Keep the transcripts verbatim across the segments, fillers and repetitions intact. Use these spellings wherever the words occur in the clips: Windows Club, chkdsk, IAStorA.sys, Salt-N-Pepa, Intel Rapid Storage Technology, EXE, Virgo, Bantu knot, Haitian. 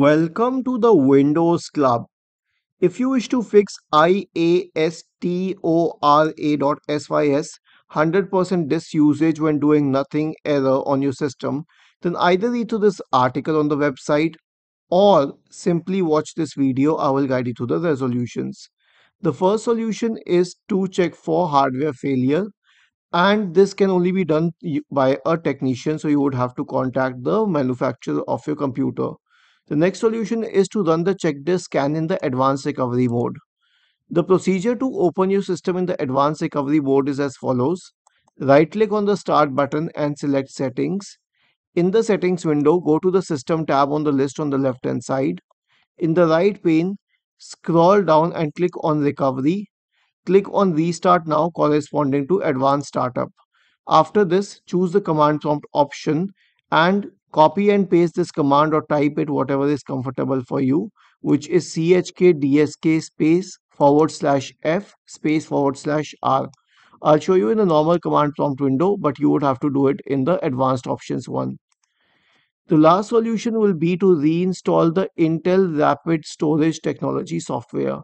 Welcome to the Windows Club. If you wish to fix I A S T O R A dot S Y S one hundred percent disk usage when doing nothing error on your system, then either read to this article on the website or simply watch this video. I will guide you to the resolutions. The first solution is to check for hardware failure, and this can only be done by a technician, so you would have to contact the manufacturer of your computer. The next solution is to run the chkdsk scan in the advanced recovery mode. The procedure to open your system in the advanced recovery mode is as follows. Right click on the start button and select settings. In the settings window, go to the system tab on the list on the left hand side. In the right pane, scroll down and click on recovery. Click on restart now corresponding to advanced startup. After this, choose the command prompt option and copy and paste this command or type it whatever is comfortable for you, which is chkdsk space forward slash f space forward slash r. I'll show you in the normal command prompt window, but you would have to do it in the advanced options one. The last solution will be to reinstall the Intel Rapid Storage Technology software.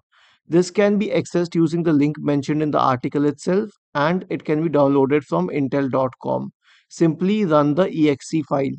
This can be accessed using the link mentioned in the article itself, and it can be downloaded from intel dot com. Simply run the E X E file.